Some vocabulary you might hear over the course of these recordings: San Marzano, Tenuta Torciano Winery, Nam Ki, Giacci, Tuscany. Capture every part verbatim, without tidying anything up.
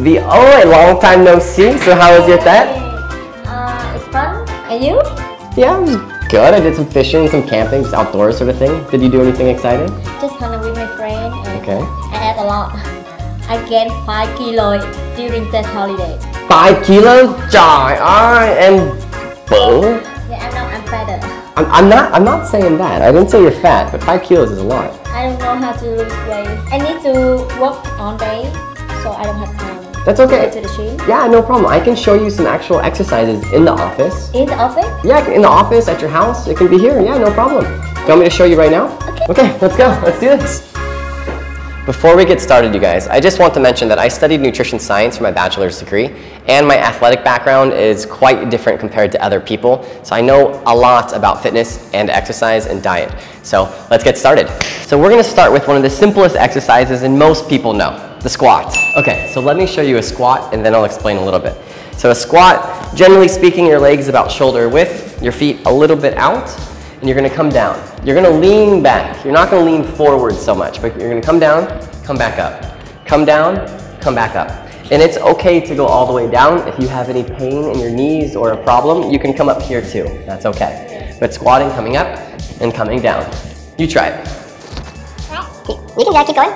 We oh, a long time no see. So how was your day? Uh, it's fun. And you? Yeah, it was good. I did some fishing, some camping, just outdoors sort of thing. Did you do anything exciting? Just hung out with my friend. And okay. I had a lot. I gained five kilos during that holiday. Five kilos? Jai, alright, and boom. Yeah, I know I'm fatter. I'm, I'm not. I'm not saying that. I didn't say you're fat, but five kilos is a lot. I don't know how to lose weight. I need to work all day, so I don't have time. That's okay. To the gym. Yeah, no problem. I can show you some actual exercises in the office. In the office? Yeah, in the office, at your house. It can be here. Yeah, no problem. Do you want me to show you right now? Okay. Okay, let's go. Let's do this. Before we get started, you guys, I just want to mention that I studied nutrition science for my bachelor's degree, and my athletic background is quite different compared to other people, so I know a lot about fitness and exercise and diet. So let's get started. So we're gonna start with one of the simplest exercises and most people know, the squat. Okay, so let me show you a squat and then I'll explain a little bit. So a squat, generally speaking, your legs about shoulder width, your feet a little bit out, and you're gonna come down. You're gonna lean back. You're not gonna lean forward so much, but you're gonna come down, come back up. Come down, come back up. And it's okay to go all the way down. If you have any pain in your knees or a problem, you can come up here too, that's okay. But squatting, coming up, and coming down. You try it. You can go, keep going.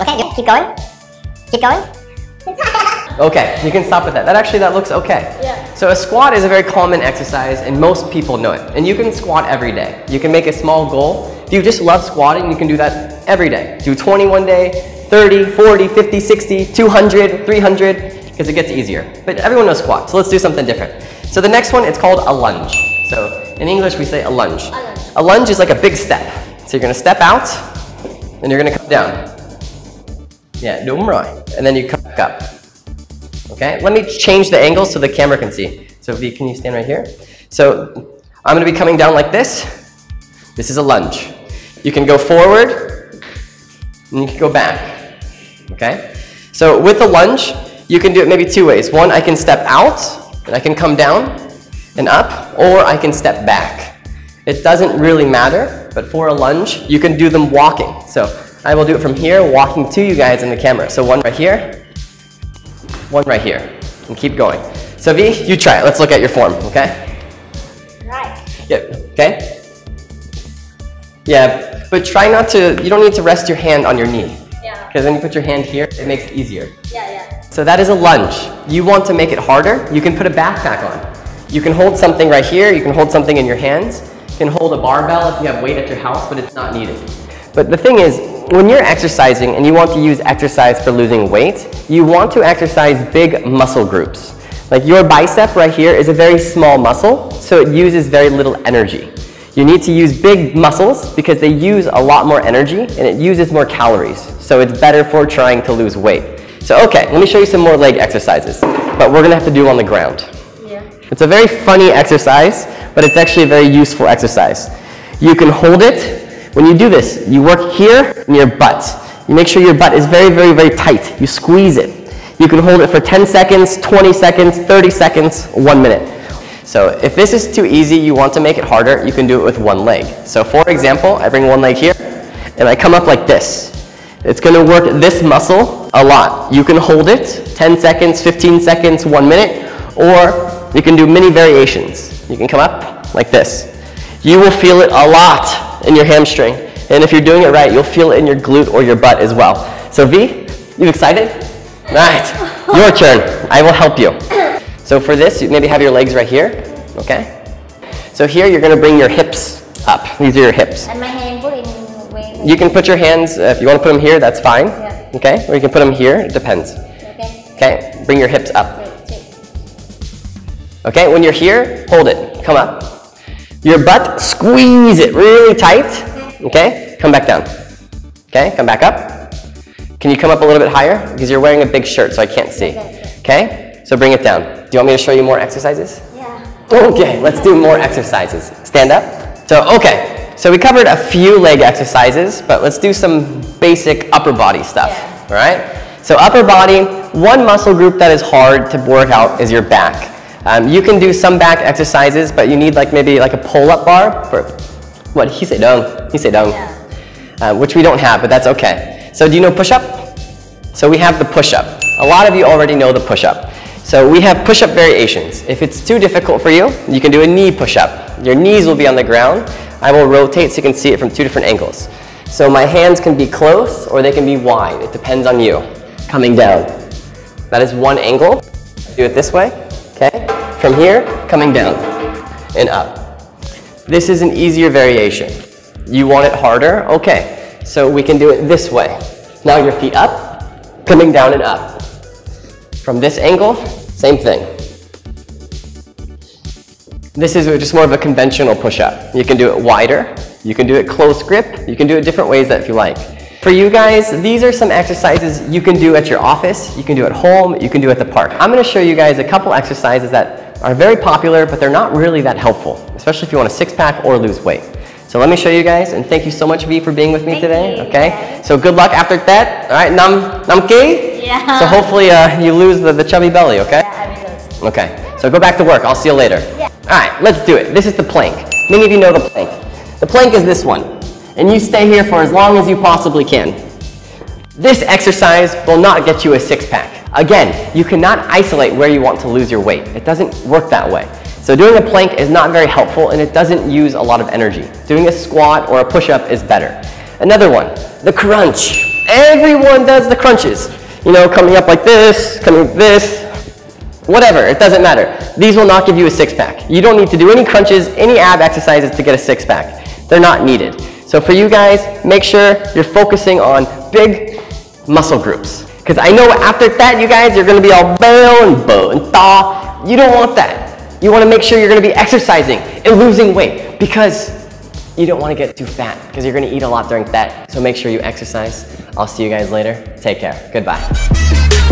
Okay, you keep going. Keep going. Okay, you can stop with that. That actually, that looks okay. Yeah. So a squat is a very common exercise and most people know it. And you can squat every day. You can make a small goal. If you just love squatting, you can do that every day. Do twenty one day, thirty, forty, fifty, sixty, two hundred, three hundred, because it gets easier. But everyone knows squat, so let's do something different. So the next one, it's called a lunge. So in English, we say a lunge. A lunge, a lunge is like a big step. So you're gonna step out and you're gonna come down. Yeah, do them right. And then you come back up. Okay, let me change the angle so the camera can see. So V, can you stand right here? So I'm gonna be coming down like this. This is a lunge. You can go forward and you can go back, okay? So with the lunge, you can do it maybe two ways. One, I can step out and I can come down and up, or I can step back. It doesn't really matter, but for a lunge, you can do them walking. So I will do it from here, walking to you guys in the camera. So one right here, one right here, and keep going. So V, you try it. Let's look at your form, okay? Right. Yep, yeah, okay? Yeah, but try not to, you don't need to rest your hand on your knee. Yeah. Because when you put your hand here, it makes it easier. Yeah, yeah. So that is a lunge. You want to make it harder, you can put a backpack on. You can hold something right here, you can hold something in your hands, you can hold a barbell if you have weight at your house, but it's not needed. But the thing is, when you're exercising and you want to use exercise for losing weight, you want to exercise big muscle groups. Like your bicep right here is a very small muscle, so it uses very little energy. You need to use big muscles because they use a lot more energy and it uses more calories, so it's better for trying to lose weight. So okay, let me show you some more leg exercises, but we're gonna have to do on the ground. Yeah. It's a very funny exercise, but it's actually a very useful exercise. You can hold it. When you do this, you work here and your butt. You make sure your butt is very, very, very tight. You squeeze it. You can hold it for ten seconds, twenty seconds, thirty seconds, one minute. So if this is too easy, you want to make it harder, you can do it with one leg. So for example, I bring one leg here and I come up like this. It's gonna work this muscle a lot. You can hold it ten seconds, fifteen seconds, one minute, or you can do many variations. You can come up like this. You will feel it a lot in your hamstring. And if you're doing it right, you'll feel it in your glute or your butt as well. So V, you excited? Right, your turn. I will help you. So for this, you maybe have your legs right here, okay? So here, you're gonna bring your hips up. These are your hips. And my hand put in way. You can put your hands, uh, if you wanna put them here, that's fine, yeah. Okay? Or you can put them here, it depends. Okay. Okay, bring your hips up. Wait, wait. Okay, when you're here, hold it, come up. Your butt, squeeze it really tight, okay? Come back down, okay? Come back up. Can you come up a little bit higher? Because you're wearing a big shirt, so I can't see, okay? So bring it down. Do you want me to show you more exercises? Yeah. Okay, let's do more exercises. Stand up. So, okay, so we covered a few leg exercises, but let's do some basic upper body stuff, yeah. All right? So upper body, one muscle group that is hard to work out is your back. Um, you can do some back exercises, but you need like maybe like a pull-up bar for what he said, dong, he said, dong, yeah. uh, which we don't have, but that's okay. So do you know push-up? So we have the push-up. A lot of you already know the push-up. So we have push-up variations. If it's too difficult for you, you can do a knee push-up. Your knees will be on the ground. I will rotate so you can see it from two different angles. So my hands can be close or they can be wide. It depends on you. Coming down. That is one angle. Do it this way, okay? From here, coming down and up. This is an easier variation. You want it harder? Okay. So we can do it this way. Now your feet up, coming down and up. From this angle, same thing. This is just more of a conventional push-up. You can do it wider, you can do it close grip, you can do it different ways that if you like. For you guys, these are some exercises you can do at your office, you can do at home, you can do at the park. I'm gonna show you guys a couple exercises that are very popular, but they're not really that helpful, especially if you want a six-pack or lose weight. So let me show you guys, and thank you so much, V, for being with me thank today, you. Okay? So good luck after that, all right? Nam, nam Ki? Yeah. So hopefully uh, you lose the, the chubby belly, okay? Yeah, I lose. Okay, so go back to work, I'll see you later. Yeah. All right, let's do it. This is the plank. Many of you know the plank. The plank is this one, and you stay here for as long as you possibly can. This exercise will not get you a six-pack. Again, you cannot isolate where you want to lose your weight. It doesn't work that way. So doing a plank is not very helpful, and it doesn't use a lot of energy. Doing a squat or a push-up is better. Another one, the crunch. Everyone does the crunches. You know, coming up like this, coming like this, whatever, it doesn't matter. These will not give you a six-pack. You don't need to do any crunches, any ab exercises to get a six-pack. They're not needed. So for you guys, make sure you're focusing on big muscle groups. Because I know after that, you guys, you're gonna be all bo and bo and thaw. You don't want that. You wanna make sure you're gonna be exercising and losing weight because you don't wanna get too fat because you're gonna eat a lot during that. So make sure you exercise. I'll see you guys later. Take care. Goodbye.